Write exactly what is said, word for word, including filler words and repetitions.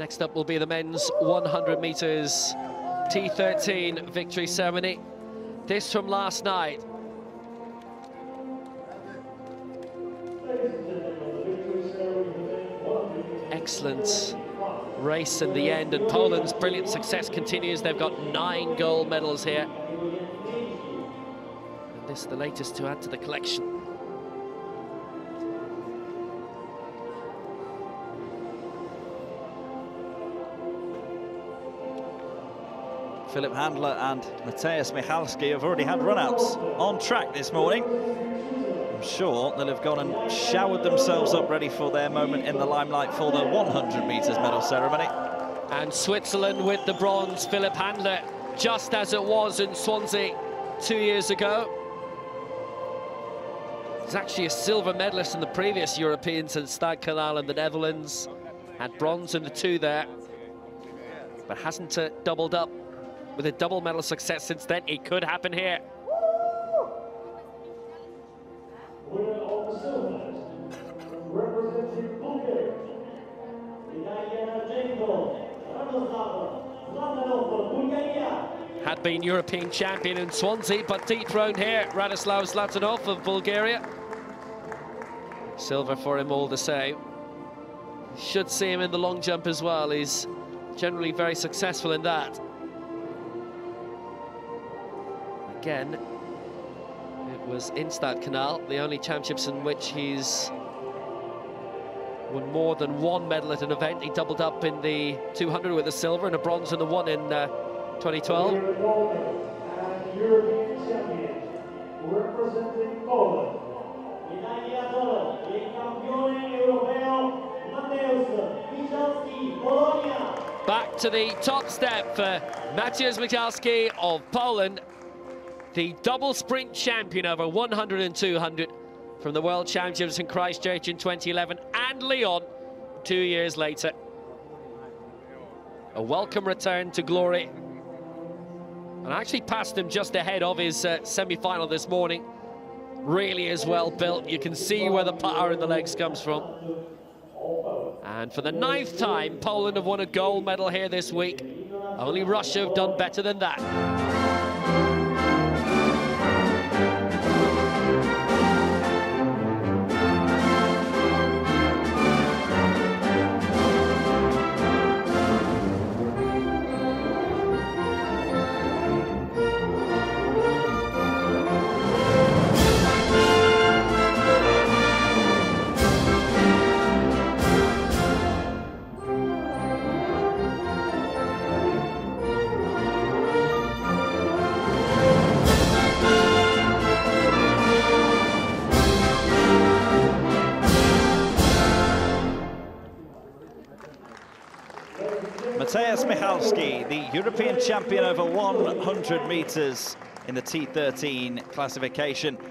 Next up will be the men's one hundred meters T thirteen victory ceremony. This from last night. Excellent race in the end, and Poland's brilliant success continues. They've got nine gold medals here. And this, the latest to add to the collection. Philip Handler and Mateusz Michalski have already had run-outs on track this morning. I'm sure they'll have gone and showered themselves up ready for their moment in the limelight for the one hundred metres medal ceremony. And Switzerland with the bronze, Philip Handler, just as it was in Swansea two years ago. He's actually a silver medalist in the previous Europeans in Stadskanaal in the Netherlands. Had bronze in the two there, but hasn't uh, doubled up. With a double medal success since then, it could happen here. Had been European champion in Swansea, but dethroned here. Radoslav Zlatanov of Bulgaria. Silver for him all the same. Should see him in the long jump as well. He's generally very successful in that. Again, it was in Stadskanaal, the only championships in which he's won more than one medal at an event. He doubled up in the two hundred with a silver and a bronze in the one in uh, twenty twelve. Back to the top step for Mateusz Michalski of Poland. The double sprint champion over one hundred and two hundred from the World Championships in Christchurch in twenty eleven and Lyon two years later. A welcome return to glory. And I actually passed him just ahead of his uh, semi-final this morning. Really is well built. You can see where the power in the legs comes from. And for the ninth time, Poland have won a gold medal here this week. Only Russia have done better than that. Mateusz Michalski, the European champion over one hundred metres in the T thirteen classification.